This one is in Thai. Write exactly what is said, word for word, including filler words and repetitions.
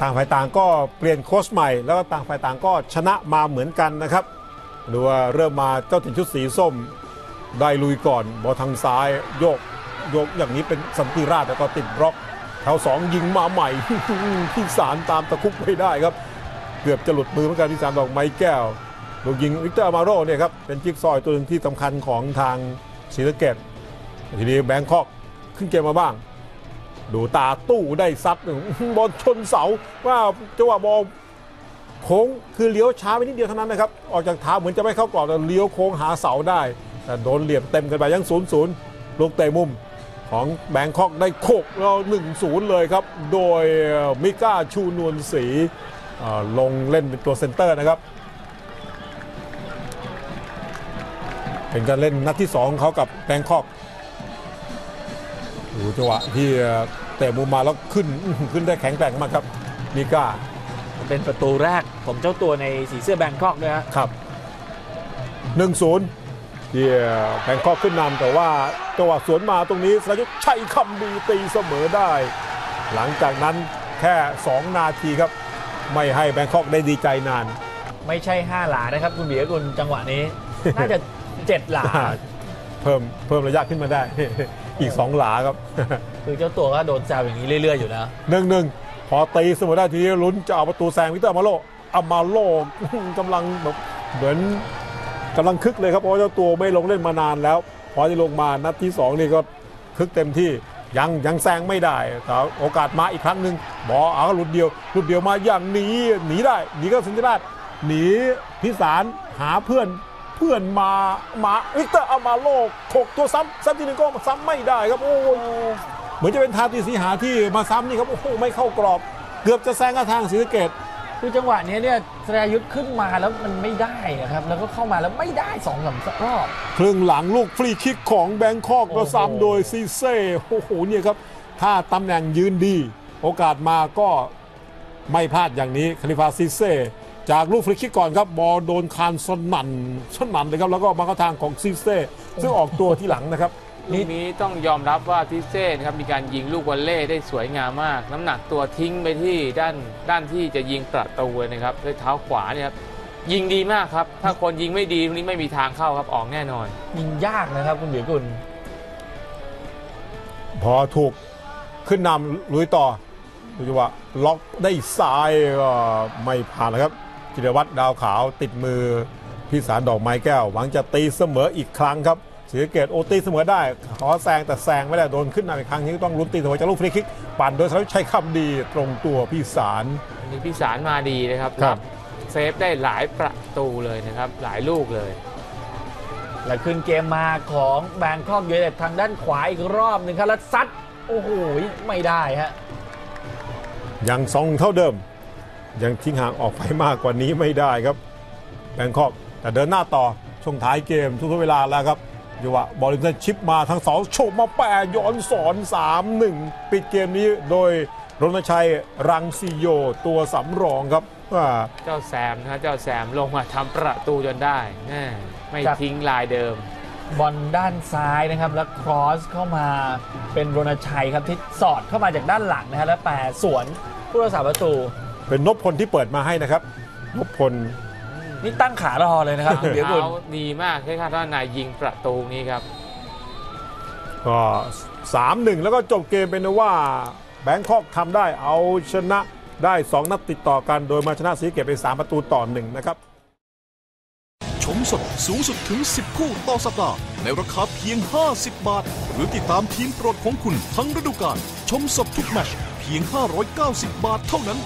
ต่างฝ่ายต่างก็เปลี่ยนโค้ชใหม่แล้วก็ต่างฝ่ายต่างก็ชนะมาเหมือนกันนะครับดูว่าเริ่มมาเจ้าถิ่นชุดสีส้มได้ลุยก่อนบอลทางซ้ายโยกโยกอย่างนี้เป็นสันติราชแล้วก็ติดบล็อกแถวสองยิงมาใหม่ ที่สารตามตะคุบไม่ได้ครับเกือบจะหลุดมือเหมือนกันที่สารดอกไม้แก้วลูกยิงวิกเตอร์อามาโร่เนี่ยครับเป็นจิ๊กซอว์ตัวนึงที่สำคัญของทางศรีสะเกษทีนี้แบงคอกขึ้นเกมมาบ้างดูตาตู้ได้ซัดบอลชนเสาว่าจังหวะบอลโค้งคือเลี้ยวช้าไปนิดเดียวเท่านั้นนะครับออกจากเท้าเหมือนจะไม่เข้ากรอบแต่เลี้ยวโค้งหาเสาได้แต่โดนเหลี่ยมเต็มกันไปยังศูนย์ศูนย์ลูกเตะมุมของแบงคอกได้โขกเราหนึ่งศูนย์เลยครับโดยมิก้าชูนวลศรีลงเล่นเป็นตัวเซนเตอร์นะครับเป็นการเล่นนัดที่สองเขากับแบงคอกดูจังหวะที่เตะมุมมาแล้วขึ้นขึ้นได้แข็งแกร่งมากครับมิก้าเป็นประตูแรกของเจ้าตัวในสีเสื้อแบงคอกด้วยครับหนึ่งศูนย์ที่แบงคอกขึ้นนำแต่ว่าจังหวะสวนมาตรงนี้สรยุทธ์ชัยคำมีตีเสมอได้หลังจากนั้นแค่สองนาทีครับไม่ให้แบงคอกได้ดีใจนานไม่ใช่ห้าหลานะครับคุณเบียร์กุลจังหวะนี้น่าจะเจ็ดหลาเพิ่มเพิ่มระยะขึ้นมาได้อีกสองหลาครับคือเจ้าตัวก็โดนแซวอย่างนี้เรื่อยๆอยู่นะหนึ่งหนึ่งพอตีเสมอได้ทีนี้ลุ้นจะเอาประตูแซงวิกเตอร์อามาโร่อามาโร่กำลังแบบเหมือนกำลังคึกเลยครับเพราะเจ้าตัวไม่ลงเล่นมานานแล้วพอที่ลงมานัดที่สองนี่ก็คึกเต็มที่ยังยังแซงไม่ได้แต่โอกาสมาอีกครั้งหนึ่งบอลเอาหลุดเดียวหลุดเดียวมาอย่างนี้หนีได้หนีก็สินธิราชหนีพิสารหาเพื่อนเพื่อนมามาวิกเตอร์อามาโร่ถกตัวซ้ำซ้ำที่หนึ่งก็ซ้ำไม่ได้ครับโอ้เหมือนจะเป็นทาตีสีหาที่มาซ้ำนี่ครับโอ้โหไม่เข้ากรอบเกือบจะแซงกระทางศรีสะเกษคือจังหวะนี้เนี่ยสรายุทธ์ขึ้นมาแล้วมันไม่ได้นะครับแล้วก็เข้ามาแล้วไม่ได้สองสามรอบครึ่งหลังลูกฟรีคิกของแบงคอกก็ซ้ำโดยซีเซ่โอ้โหเนี่ยครับถ้าตำแหน่งยืนดีโอกาสมาก็ไม่พลาดอย่างนี้คาลิฟาซีเซ่จากลูกฟรีคิกก่อนครับบอลโดนคานสนั่นสนั่นเลยครับแล้วก็มาเข้าทางของซีเซ่ซึ่งออกตัวที่หลังนะครับลูกนี้ต้องยอมรับว่าทิเซ่นะครับมีการยิงลูกวอลเล่ได้สวยงามมากน้ำหนักตัวทิ้งไปที่ด้านด้านที่จะยิงประตูนะครับด้วยเท้าขวาเนี่ยครับยิงดีมากครับถ้าคนยิงไม่ดีตรงนี้ไม่มีทางเข้าครับออกแน่นอนยิงยากนะครับคุณเบียร์กุลพอถูกขึ้นนำลุยต่อดูจังหวะล็อกได้ซ้ายก็ไม่ผ่านแล้วครับจิรวัตรดาวขาวติดมือพิสารดอกไม้แก้วหวังจะตีเสมออีกครั้งครับศรีสะเกษโอตีเสมอได้ขอแซงแต่แซงไม่ได้โดนขึ้นนำอีกครั้งนี้ต้องลุ้นตีเสมอจากลูกฟรีคิกปั่นโดยสรยุทธ์ชัยคำดีตรงตัวพี่สารนี่พี่สารมาดีนะครับครับเซฟได้หลายประตูเลยนะครับหลายลูกเลยและขึ้นเกมมาของแบงคอกยูไนเต็ดทางด้านขวาอีกรอบหนึ่งครับแล้วซัดโอ้โหไม่ได้ฮะยังสองเท่าเดิมยังทิ้งห่างออกไปมากกว่านี้ไม่ได้ครับแบงคอกแต่เดินหน้าต่อช่วงท้ายเกมทุกเวลาแล้วครับอยู่ว่าบอลลิมเซนชิปมาทางเสาโฉบมาแปะย้อนสอน สามหนึ่ง ปิดเกมนี้โดยรณชัยรังสิโยตัวสำรองครับเจ้าแซมนะเจ้าแซมลงมาทำประตูจนได้ไม่ทิ้งลายเดิมบอลด้านซ้ายนะครับแล้วครอสเข้ามาเป็นรณชัยครับที่สอดเข้ามาจากด้านหลังนะฮะแล้วแปะสวนผู้รักษาประตูเป็นนพพลที่เปิดมาให้นะครับนพพลนี่ตั้งขารอเลยนะครับเดี๋ยวเขาดีมากแค่ท่านนายยิงประตูนี้ครับก็สามหนึ่งแล้วก็จบเกมเป็นว่าแบงคอกทำได้เอาชนะได้สองนัดติดต่อกันโดยมาชนะศรีสะเกษเป็นสามประตูต่อหนึ่งนะครับชมสดสูงสุดถึงสิบคู่ต่อสัปดาห์ในราคาเพียงห้าสิบบาทหรือติดตามทีมโปรดของคุณทั้งฤดูกาลชมสดทุกแมตช์เพียงห้าร้อยเก้าสิบบาทเท่านั้น